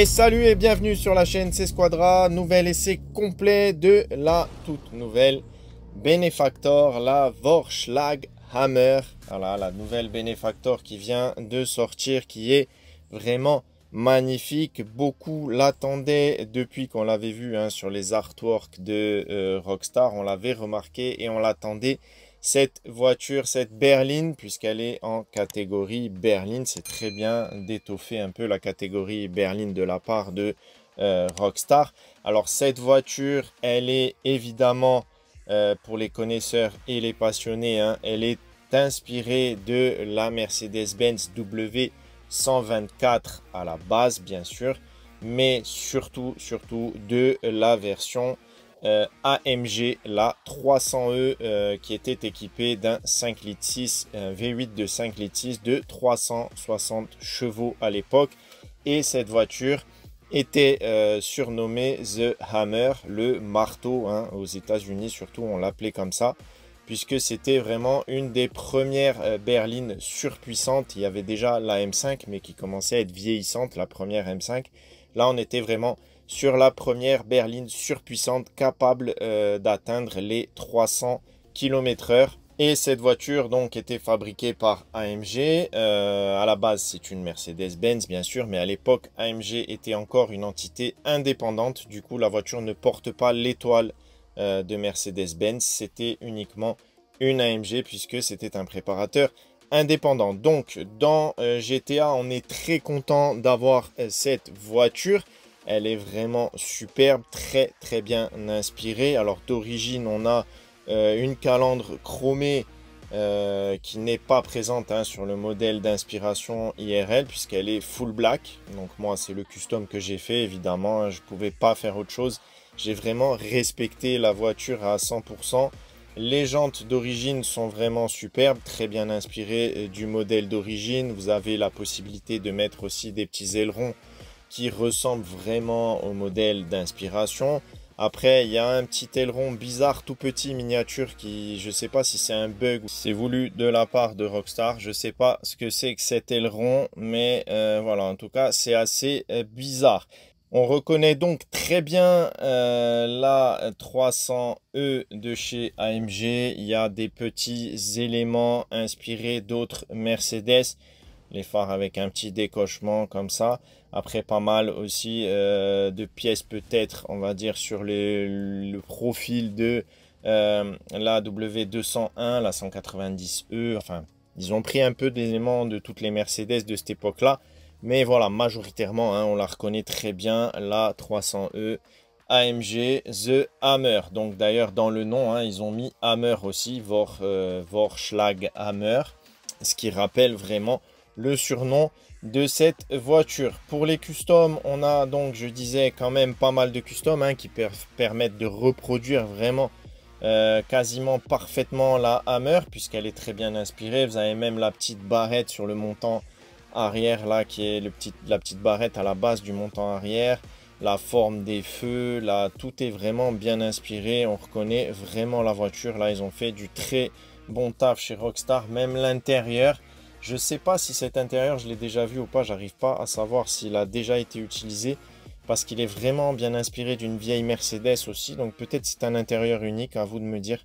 Et salut et bienvenue sur la chaîne C Squadra, nouvel essai complet de la toute nouvelle Benefactor, la Vorschlaghammer. Voilà, la nouvelle Benefactor qui vient de sortir, qui est vraiment magnifique. Beaucoup l'attendaient depuis qu'on l'avait vu sur les artworks de Rockstar. On l'avait remarqué et on l'attendait. Cette voiture, cette berline, puisqu'elle est en catégorie berline, c'est très bien d'étoffer un peu la catégorie berline de la part de Rockstar. Alors cette voiture, elle est évidemment, pour les connaisseurs et les passionnés, elle est inspirée de la Mercedes-Benz W124 à la base, bien sûr, mais surtout de la version AMG, la 300E qui était équipée d'un 5,6 litres, V8 de 5,6 litres de 360 chevaux à l'époque, et cette voiture était surnommée The Hammer, le marteau, aux États-Unis surtout on l'appelait comme ça, puisque c'était vraiment une des premières berlines surpuissantes. Il y avait déjà la M5 mais qui commençait à être vieillissante, la première M5. Là on était vraiment sur la première berline surpuissante capable d'atteindre les 300 km/h. Et cette voiture donc était fabriquée par AMG. À la base c'est une Mercedes-Benz bien sûr, mais à l'époque AMG était encore une entité indépendante. Du coup la voiture ne porte pas l'étoile de Mercedes-Benz, c'était uniquement une AMG puisque c'était un préparateur indépendant. Donc dans GTA on est très content d'avoir cette voiture. Elle est vraiment superbe, très bien inspirée. Alors d'origine, on a une calandre chromée qui n'est pas présente sur le modèle d'inspiration IRL puisqu'elle est full black. Donc moi, c'est le custom que j'ai fait, évidemment. Je ne pouvais pas faire autre chose. J'ai vraiment respecté la voiture à 100%. Les jantes d'origine sont vraiment superbes, très bien inspirées du modèle d'origine. Vous avez la possibilité de mettre aussi des petits ailerons qui ressemble vraiment au modèle d'inspiration. Après, il y a un petit aileron bizarre, tout petit, miniature, qui, je ne sais pas si c'est un bug ou si c'est voulu de la part de Rockstar. Je ne sais pas ce que c'est que cet aileron, mais voilà, en tout cas, c'est assez bizarre. On reconnaît donc très bien la 300E de chez AMG. Il y a des petits éléments inspirés d'autres Mercedes. Les phares avec un petit décochement comme ça. Après, pas mal aussi de pièces peut-être, on va dire, sur le profil de la W201, la 190E. Enfin, ils ont pris un peu d'éléments de toutes les Mercedes de cette époque-là. Mais voilà, majoritairement, on la reconnaît très bien, la 300E AMG The Hammer. Donc d'ailleurs, dans le nom, ils ont mis Hammer aussi, Vorschlaghammer, ce qui rappelle vraiment le surnom de cette voiture. Pour les customs, on a donc, je disais, quand même pas mal de customs qui permettent de reproduire vraiment quasiment parfaitement la Hammer puisqu'elle est très bien inspirée. Vous avez même la petite barrette sur le montant arrière là, qui est la petite barrette à la base du montant arrière, la forme des feux, là, tout est vraiment bien inspiré. On reconnaît vraiment la voiture. Là, ils ont fait du très bon taf chez Rockstar, même l'intérieur. Je ne sais pas si cet intérieur, je l'ai déjà vu ou pas, j'arrive pas à savoir s'il a déjà été utilisé parce qu'il est vraiment bien inspiré d'une vieille Mercedes aussi. Donc peut-être c'est un intérieur unique, à vous de me dire.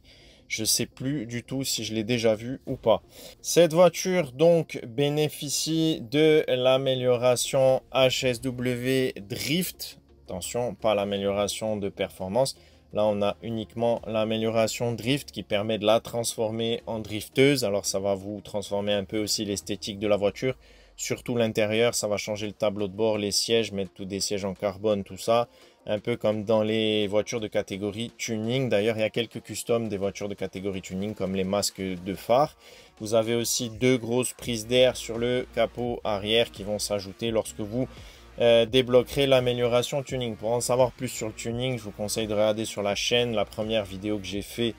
Je ne sais plus du tout si je l'ai déjà vu ou pas. Cette voiture donc bénéficie de l'amélioration HSW Drift. Attention, pas l'amélioration de performance. Là, on a uniquement l'amélioration drift qui permet de la transformer en drifteuse. Alors, ça va vous transformer un peu aussi l'esthétique de la voiture. Surtout l'intérieur, ça va changer le tableau de bord, les sièges, mettre tous des sièges en carbone, tout ça. Un peu comme dans les voitures de catégorie tuning. D'ailleurs, il y a quelques customs des voitures de catégorie tuning comme les masques de phare. Vous avez aussi deux grosses prises d'air sur le capot arrière qui vont s'ajouter lorsque vous débloquerai l'amélioration tuning. Pour en savoir plus sur le tuning, je vous conseille de regarder sur la chaîne la première vidéo que j'ai fait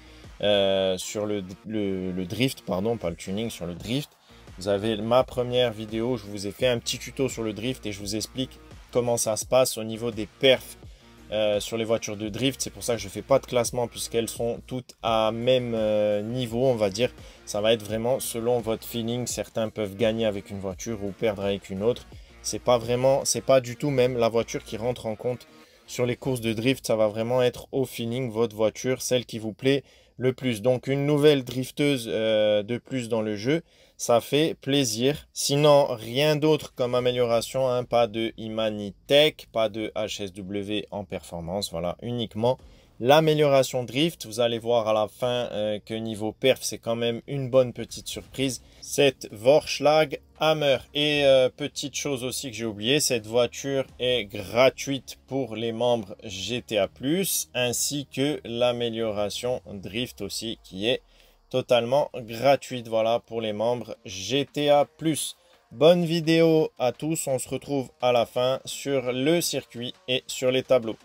sur le drift, pardon, pas le tuning, sur le drift. Vous avez ma première vidéo, je vous ai fait un petit tuto sur le drift et je vous explique comment ça se passe au niveau des perfs sur les voitures de drift. C'est pour ça que je ne fais pas de classement puisqu'elles sont toutes à même niveau, on va dire. Ça va être vraiment selon votre feeling. Certains peuvent gagner avec une voiture ou perdre avec une autre. C'est pas du tout même la voiture qui rentre en compte sur les courses de drift. Ça va vraiment être au feeling votre voiture, celle qui vous plaît le plus. Donc une nouvelle drifteuse de plus dans le jeu, ça fait plaisir. Sinon, rien d'autre comme amélioration, hein. Pas de Imani Tech, pas de HSW en performance. Voilà, uniquement l'amélioration drift. Vous allez voir à la fin que niveau perf, c'est quand même une bonne petite surprise, cette Vorschlaghammer. Et petite chose aussi que j'ai oublié, cette voiture est gratuite pour les membres GTA+, ainsi que l'amélioration drift aussi qui est totalement gratuite, voilà, pour les membres GTA+. Bonne vidéo à tous, on se retrouve à la fin sur le circuit et sur les tableaux.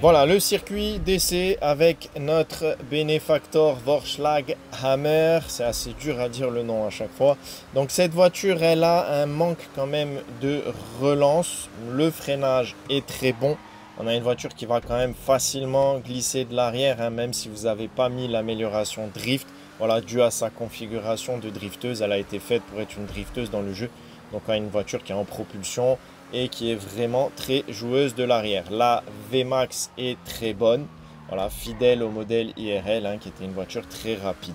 Voilà le circuit d'essai avec notre Benefactor Vorschlaghammer. C'est assez dur à dire le nom à chaque fois. Donc cette voiture, elle a un manque quand même de relance. Le freinage est très bon. On a une voiture qui va quand même facilement glisser de l'arrière, hein, même si vous n'avez pas mis l'amélioration drift. Voilà, dû à sa configuration de drifteuse, elle a été faite pour être une drifteuse dans le jeu. Donc on a une voiture qui est en propulsion et qui est vraiment très joueuse de l'arrière. La VMAX est très bonne, voilà, fidèle au modèle IRL, hein, qui était une voiture très rapide.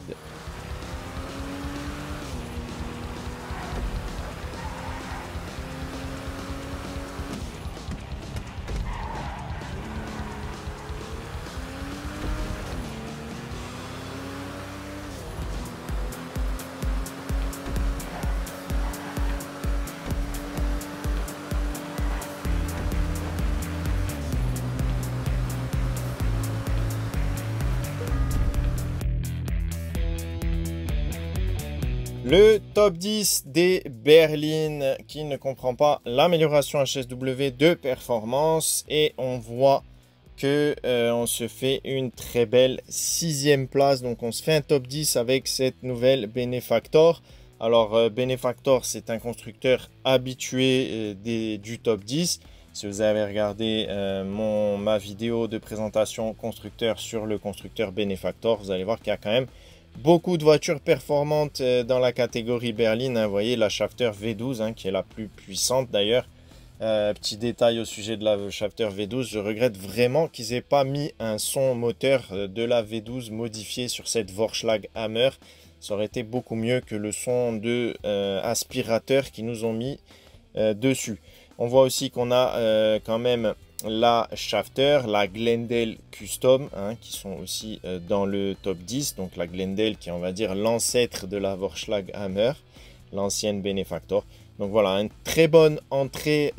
Le top 10 des berlines qui ne comprend pas l'amélioration HSW de performance, et on voit que on se fait une très belle 6e place. Donc on se fait un top 10 avec cette nouvelle Benefactor. Alors Benefactor, c'est un constructeur habitué du top 10. Si vous avez regardé ma vidéo de présentation constructeur sur le constructeur Benefactor, vous allez voir qu'il y a quand même beaucoup de voitures performantes dans la catégorie berline. Vous voyez la Shafter V12, hein, qui est la plus puissante d'ailleurs. Petit détail au sujet de la Shafter V12, je regrette vraiment qu'ils n'aient pas mis un son moteur de la V12 modifié sur cette Vorschlaghammer. Ça aurait été beaucoup mieux que le son de aspirateur qu'ils nous ont mis dessus. On voit aussi qu'on a quand même la Shafter, la Glendale Custom, hein, qui sont aussi dans le top 10. Donc la Glendale qui est, on va dire, l'ancêtre de la Vorschlaghammer, l'ancienne Benefactor. Donc voilà, une très bonne entrée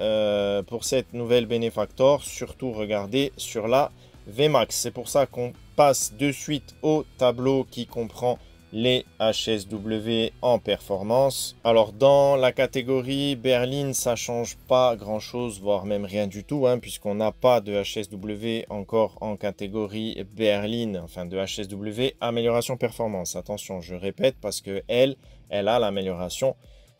pour cette nouvelle Benefactor. Surtout regardez sur la VMAX. C'est pour ça qu'on passe de suite au tableau qui comprend les HSW en performance. Alors dans la catégorie berline, ça change pas grand chose, voire même rien du tout, hein, puisqu'on n'a pas de HSW encore en catégorie berline, enfin de HSW amélioration performance. Attention, je répète, parce que elle a l'amélioration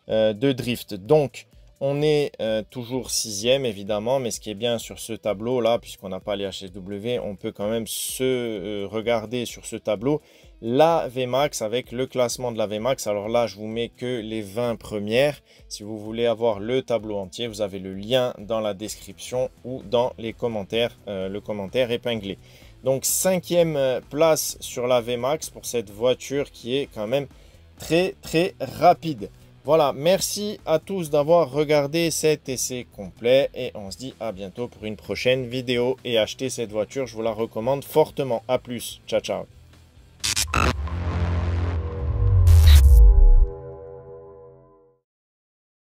de drift. Donc on est toujours 6e évidemment, mais ce qui est bien sur ce tableau là, puisqu'on n'a pas les HSW, on peut quand même se regarder sur ce tableau la VMAX avec le classement de la VMAX. Alors là, je vous mets que les 20 premières. Si vous voulez avoir le tableau entier, vous avez le lien dans la description ou dans les commentaires, le commentaire épinglé. Donc 5e place sur la VMAX pour cette voiture qui est quand même très rapide. Voilà, merci à tous d'avoir regardé cet essai complet et on se dit à bientôt pour une prochaine vidéo. Et achetez cette voiture, je vous la recommande fortement. A plus, ciao ciao.